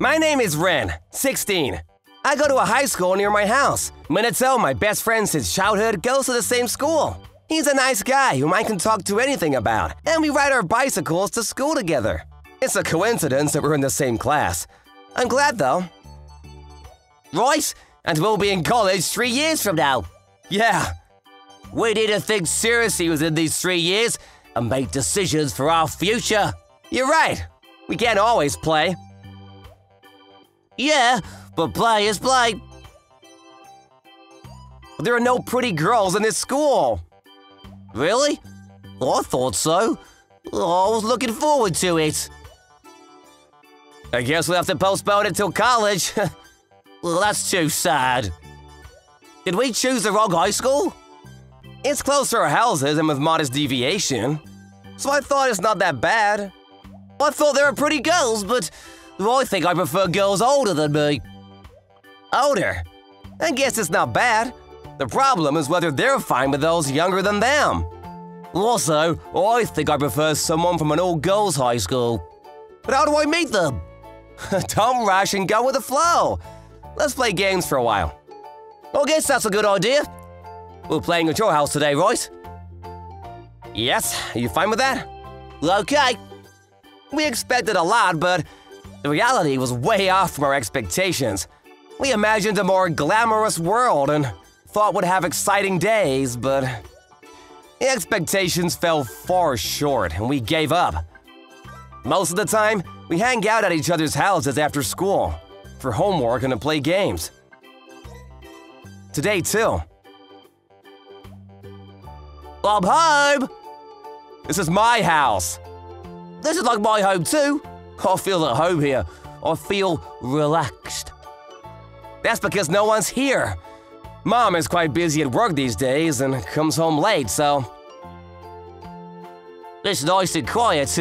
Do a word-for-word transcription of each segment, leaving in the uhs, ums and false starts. My name is Ren, sixteen. I go to a high school near my house. Minetto, my best friend since childhood, goes to the same school. He's a nice guy whom I can talk to anything about, and we ride our bicycles to school together. It's a coincidence that we're in the same class. I'm glad, though. Royce, and we'll be in college three years from now. Yeah. We need to think seriously within these three years and make decisions for our future. You're right. We can't always play. Yeah, but play is play. There are no pretty girls in this school. Really? I thought so. I was looking forward to it. I guess we'll have to postpone it till college. Well, that's too sad. Did we choose the wrong high school? It's close to our houses and with modest deviation, so I thought it's not that bad. I thought there were pretty girls, but I think I prefer girls older than me. Older? I guess it's not bad. The problem is whether they're fine with those younger than them. Also, I think I prefer someone from an all-girls high school. But how do I meet them? Don't rush and go with the flow. Let's play games for a while. I guess that's a good idea. We're playing at your house today, Royce. Yes, are you fine with that? Okay. We expected a lot, but the reality was way off from our expectations. We imagined a more glamorous world and thought we'd have exciting days, but the expectations fell far short and we gave up. Most of the time, we hang out at each other's houses after school for homework and to play games. Today, too. I'm home! This is my house. This is like my home, too. I feel at home here. I feel relaxed. That's because no one's here. Mom is quite busy at work these days and comes home late, so it's nice and quiet.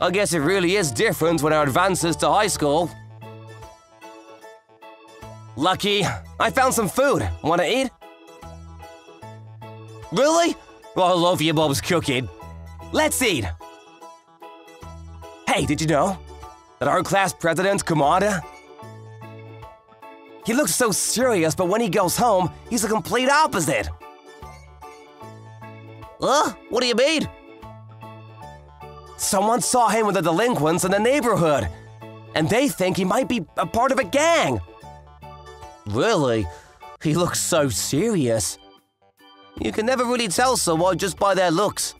I guess it really is different when our advances to high school. Lucky, I found some food. Wanna eat? Really? I love your mom's cooking. Let's eat. Hey, did you know that our class president, Kamada, he looks so serious, but when he goes home, he's the complete opposite. Huh? What do you mean? Someone saw him with the delinquents in the neighborhood, and they think he might be a part of a gang. Really? He looks so serious. You can never really tell someone just by their looks.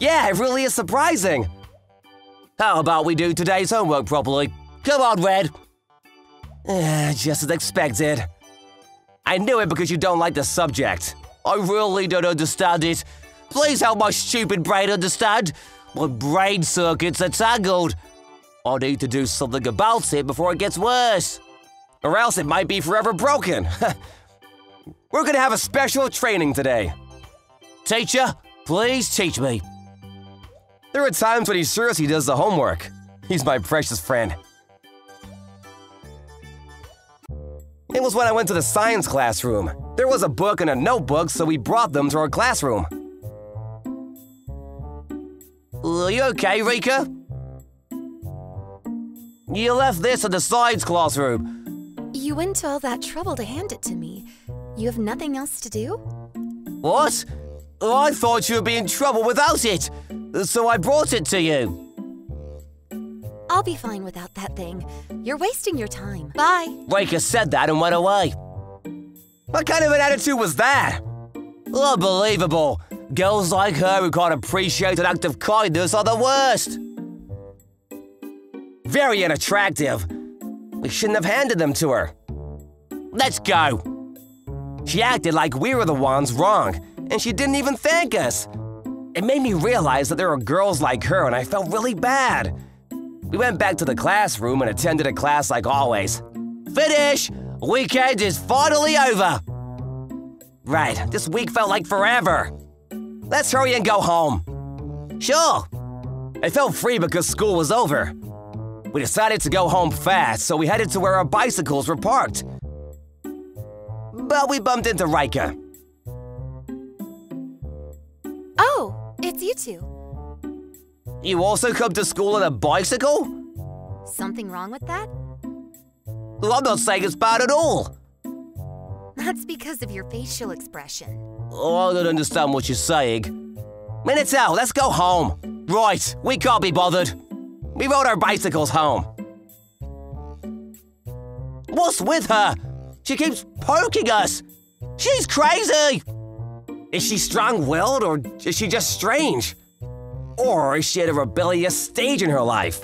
Yeah, it really is surprising. How about we do today's homework properly? Come on, Red. Uh, just as expected. I knew it because you don't like the subject. I really don't understand it. Please help my stupid brain understand. My brain circuits are tangled. I need to do something about it before it gets worse. Or else it might be forever broken. We're gonna have a special training today. Teacher, please teach me. There are times when he seriously does the homework. He's my precious friend. It was when I went to the science classroom. There was a book and a notebook, so we brought them to our classroom. Are you okay, Rika? You left this in the science classroom. You went to all that trouble to hand it to me. You have nothing else to do? What? I thought you would be in trouble without it, so I brought it to you. I'll be fine without that thing. You're wasting your time. Bye. Rika said that and went away. What kind of an attitude was that? Unbelievable. Girls like her who can't appreciate an act of kindness are the worst. Very unattractive. We shouldn't have handed them to her. Let's go. She acted like we were the ones wrong, and she didn't even thank us. It made me realize that there are girls like her, and I felt really bad. We went back to the classroom and attended a class like always. Finish! Weekend is finally over! Right, this week felt like forever. Let's hurry and go home. Sure. I felt free because school was over. We decided to go home fast, so we headed to where our bicycles were parked. But we bumped into Rika. Oh, it's you two. You also come to school on a bicycle? Something wrong with that? Well, I'm not saying it's bad at all. That's because of your facial expression. Oh, I don't understand what you're saying. Minotaur, let's go home. Right, we can't be bothered. We rode our bicycles home. What's with her? She keeps poking us. She's crazy. Is she strong-willed or is she just strange? Or is she at a rebellious stage in her life?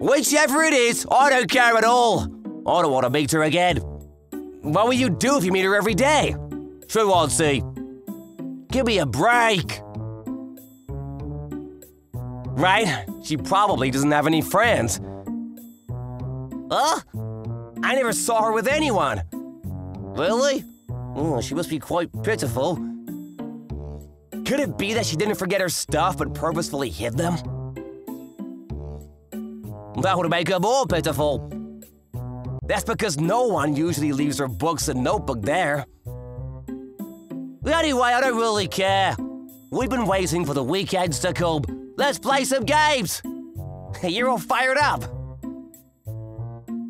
Whichever it is, I don't care at all. I don't want to meet her again. What will you do if you meet her every day? True, Auntie. Give me a break. Right? She probably doesn't have any friends. Huh? I never saw her with anyone. Really? Oh, she must be quite pitiful. Could it be that she didn't forget her stuff but purposefully hid them? That would make her more pitiful. That's because no one usually leaves their books and notebook there. Anyway, I don't really care. We've been waiting for the weekends to come. Let's play some games! You're all fired up!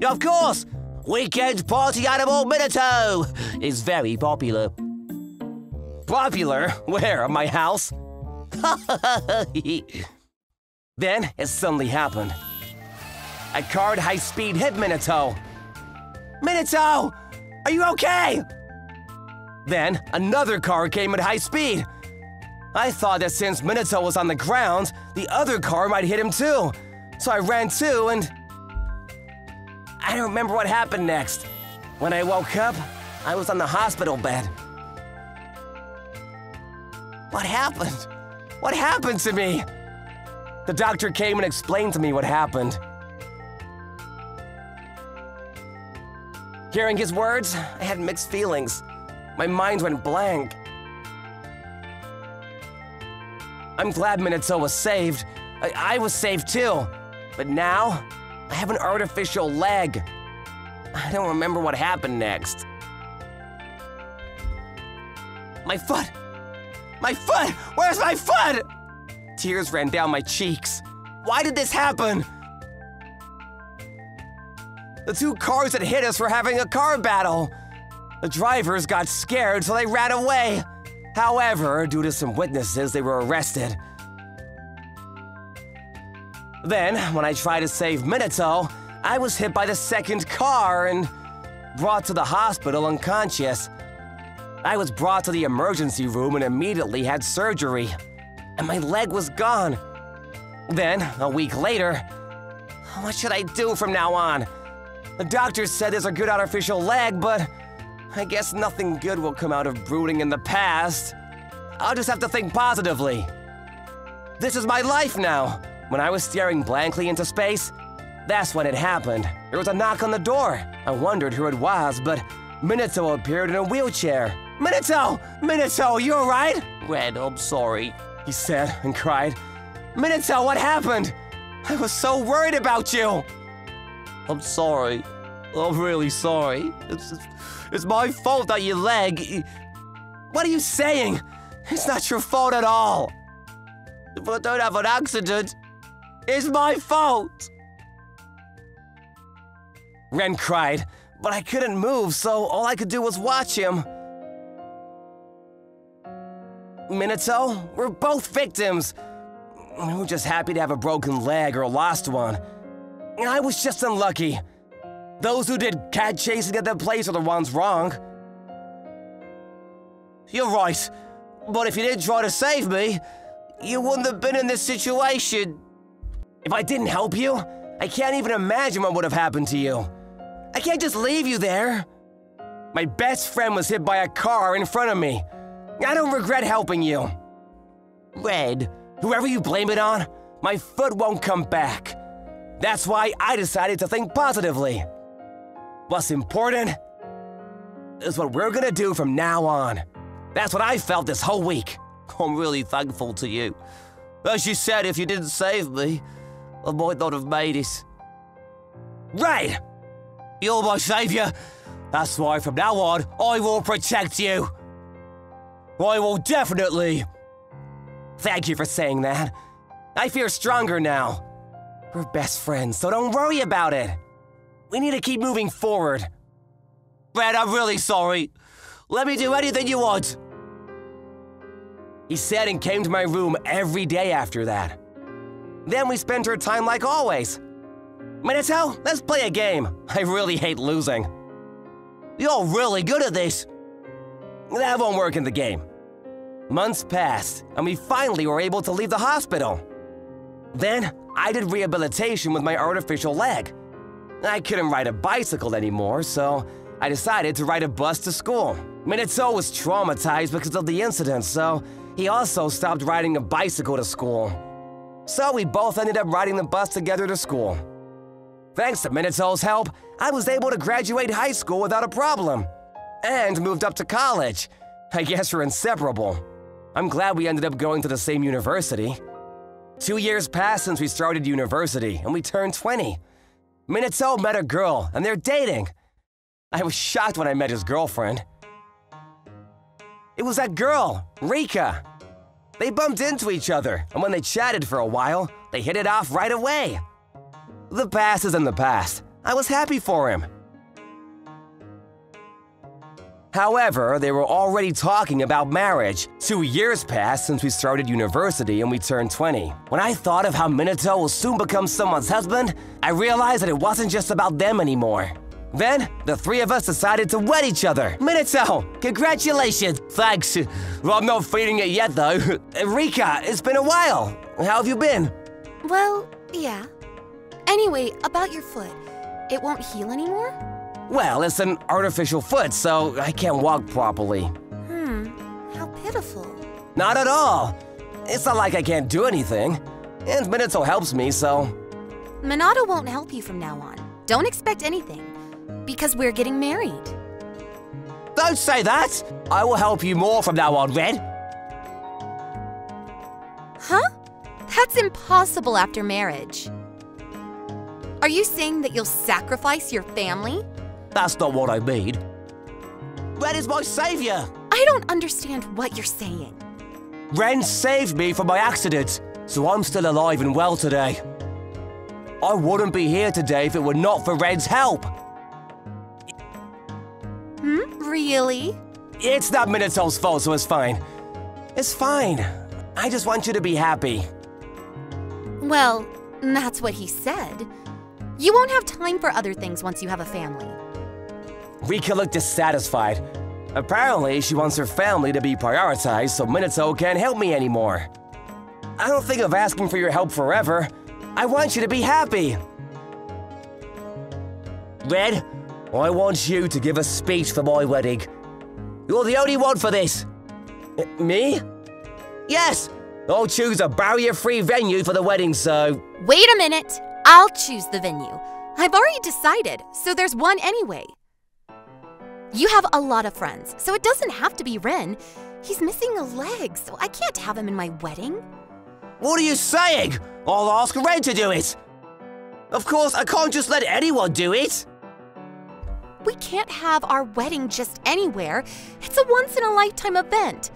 Of course! Weekend Party Animal Minotaur is very popular. Popular? Where? At my house? Then it suddenly happened. A card high-speed hit Minotaur. Minotaur! Are you okay? Then another car came at high speed. I thought that since Minotaur was on the ground, the other car might hit him too. So I ran too and... I don't remember what happened next. When I woke up, I was on the hospital bed. What happened? What happened to me? The doctor came and explained to me what happened. Hearing his words, I had mixed feelings. My mind went blank. I'm glad Minotaur was saved. I, I was saved too. But now, I have an artificial leg. I don't remember what happened next. My foot! My foot! Where's my foot? Tears ran down my cheeks. Why did this happen? The two cars that hit us were having a car battle. The drivers got scared, so they ran away. However, due to some witnesses, they were arrested. Then, when I tried to save Minotaur, I was hit by the second car and brought to the hospital unconscious. I was brought to the emergency room and immediately had surgery. And my leg was gone. Then, a week later, what should I do from now on? The doctors said there's a good artificial leg, but I guess nothing good will come out of brooding in the past. I'll just have to think positively. This is my life now. When I was staring blankly into space, that's when it happened. There was a knock on the door. I wondered who it was, but Minotaur appeared in a wheelchair. Minotaur! Minotaur, you alright? Red, I'm sorry, he said and cried. Minotaur, what happened? I was so worried about you. I'm sorry. I'm really sorry. It's, it's, it's my fault that your leg... What are you saying? It's not your fault at all. If I don't have an accident, it's my fault. Ren cried, but I couldn't move, so all I could do was watch him. Minotaur, we're both victims. We were just happy to have a broken leg or a lost one. And I was just unlucky. Those who did cat chasing at that place are the ones wrong. You're right, but if you didn't try to save me, you wouldn't have been in this situation. If I didn't help you, I can't even imagine what would have happened to you. I can't just leave you there. My best friend was hit by a car in front of me. I don't regret helping you. Red, whoever you blame it on, my foot won't come back. That's why I decided to think positively. What's important is what we're gonna do from now on. That's what I felt this whole week. I'm really thankful to you. As you said, if you didn't save me, I might not have made it. Right! You're my savior. That's why from now on, I will protect you. I will definitely. Thank you for saying that. I feel stronger now. We're best friends, so don't worry about it. We need to keep moving forward. Brad, I'm really sorry. Let me do anything you want. He said and came to my room every day after that. Then we spent our time like always. Minato, let's play a game. I really hate losing. You're really good at this. That won't work in the game. Months passed, and we finally were able to leave the hospital. Then, I did rehabilitation with my artificial leg. I couldn't ride a bicycle anymore, so I decided to ride a bus to school. Minato was traumatized because of the incident, so he also stopped riding a bicycle to school. So we both ended up riding the bus together to school. Thanks to Minato's help, I was able to graduate high school without a problem. And moved up to college. I guess we're inseparable. I'm glad we ended up going to the same university. Two years passed since we started university, and we turned twenty. Minato met a girl, and they're dating. I was shocked when I met his girlfriend. It was that girl, Rika. They bumped into each other, and when they chatted for a while, they hit it off right away. The past is in the past. I was happy for him. However, they were already talking about marriage. Two years passed since we started university and we turned twenty. When I thought of how Minato will soon become someone's husband, I realized that it wasn't just about them anymore. Then, the three of us decided to wed each other. Minato, congratulations! Thanks. Well, I'm not feeling it yet, though. Rika, it's been a while. How have you been? Well, yeah. Anyway, about your foot. It won't heal anymore? Well, it's an artificial foot, so I can't walk properly. Hmm, how pitiful. Not at all. It's not like I can't do anything. And Minato helps me, so... Minato won't help you from now on. Don't expect anything, because we're getting married. Don't say that! I will help you more from now on, Red. Huh? That's impossible after marriage. Are you saying that you'll sacrifice your family? That's not what I mean. Ren is my savior! I don't understand what you're saying. Ren saved me from my accident, so I'm still alive and well today. I wouldn't be here today if it were not for Ren's help. Hmm? Really? It's not Minato's fault, so it's fine. It's fine. I just want you to be happy. Well, that's what he said. You won't have time for other things once you have a family. Rika looked dissatisfied. Apparently, she wants her family to be prioritized so Minato can't help me anymore. I don't think of asking for your help forever. I want you to be happy. Red, I want you to give a speech for my wedding. You're the only one for this. Me? Yes, I'll choose a barrier-free venue for the wedding, so... Wait a minute. I'll choose the venue. I've already decided, so there's one anyway. You have a lot of friends, so it doesn't have to be Ren. He's missing a leg, so I can't have him in my wedding. What are you saying? I'll ask Ren to do it. Of course, I can't just let anyone do it. We can't have our wedding just anywhere. It's a once-in-a-lifetime event.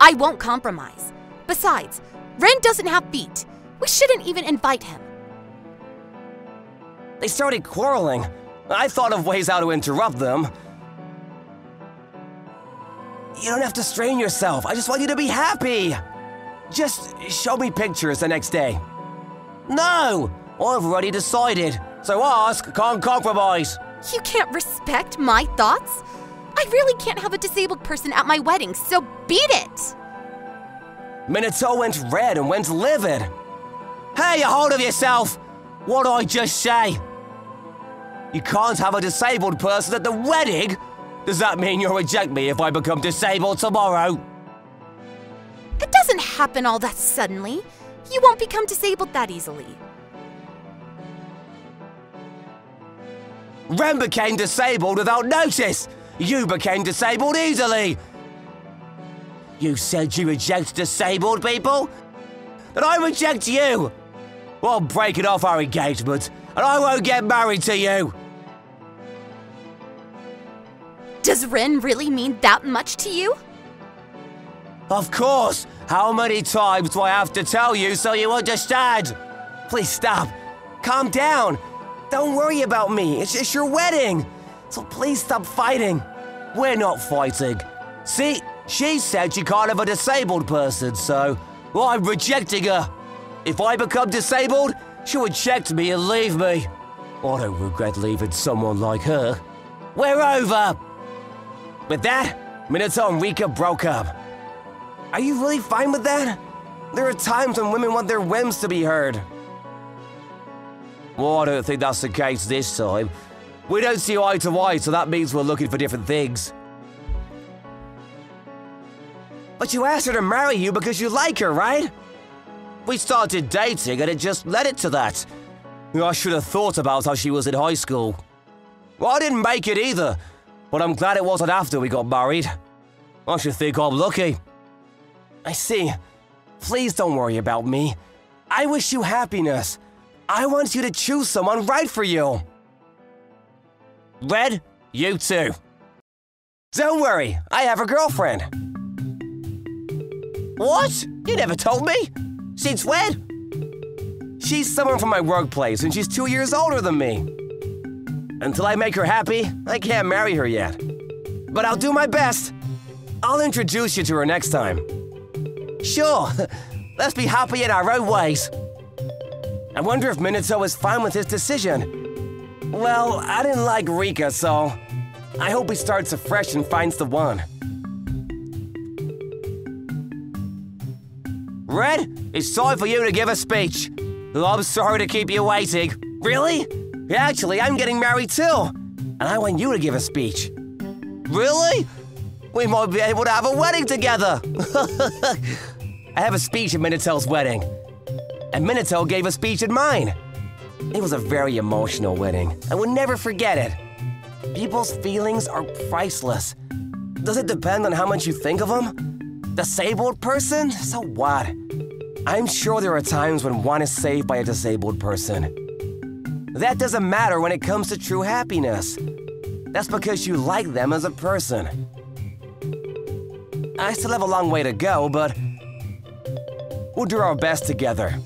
I won't compromise. Besides, Ren doesn't have feet. We shouldn't even invite him. They started quarreling. I thought of ways how to interrupt them. You don't have to strain yourself. I just want you to be happy. Just show me pictures the next day. No! I've already decided. So ask, can't compromise. You can't respect my thoughts? I really can't have a disabled person at my wedding, so beat it! Minato went red and went livid. Hey, a hold of yourself! What did I just say? You can't have a disabled person at the wedding? Does that mean you'll reject me if I become disabled tomorrow? It doesn't happen all that suddenly. You won't become disabled that easily. Ren became disabled without notice. You became disabled easily. You said you reject disabled people? Then I reject you. Well, break it off our engagement, and I won't get married to you. Does Ren really mean that much to you? Of course! How many times do I have to tell you so you understand? Please stop. Calm down. Don't worry about me. It's, it's your wedding. So please stop fighting. We're not fighting. See, she said she can't have a disabled person, so I'm rejecting her. If I become disabled, she'll reject me and leave me. I don't regret leaving someone like her. We're over. With that, Minato and Rika broke up. Are you really fine with that? There are times when women want their whims to be heard. Well, I don't think that's the case this time. We don't see eye to eye, so that means we're looking for different things. But you asked her to marry you because you like her, right? We started dating and it just led it to that. I should have thought about how she was in high school. Well, I didn't make it either, but I'm glad it wasn't after we got married. I should think I'm lucky. I see. Please don't worry about me. I wish you happiness. I want you to choose someone right for you. Red, you too. Don't worry, I have a girlfriend. What? You never told me? Since when? She's someone from my workplace and she's two years older than me. Until I make her happy, I can't marry her yet. But I'll do my best. I'll introduce you to her next time. Sure, let's be happy in our own ways. I wonder if Minato is fine with his decision. Well, I didn't like Rika, so I hope he starts afresh and finds the one. Red, it's time for you to give a speech. I'm sorry to keep you waiting. Really? Actually, I'm getting married too, and I want you to give a speech. Really? We might be able to have a wedding together! I have a speech at Minato's wedding. And Minato gave a speech at mine. It was a very emotional wedding. I will never forget it. People's feelings are priceless. Does it depend on how much you think of them? Disabled person? So what? I'm sure there are times when one is saved by a disabled person. That doesn't matter when it comes to true happiness. That's because you like them as a person. I still have a long way to go, but we'll do our best together.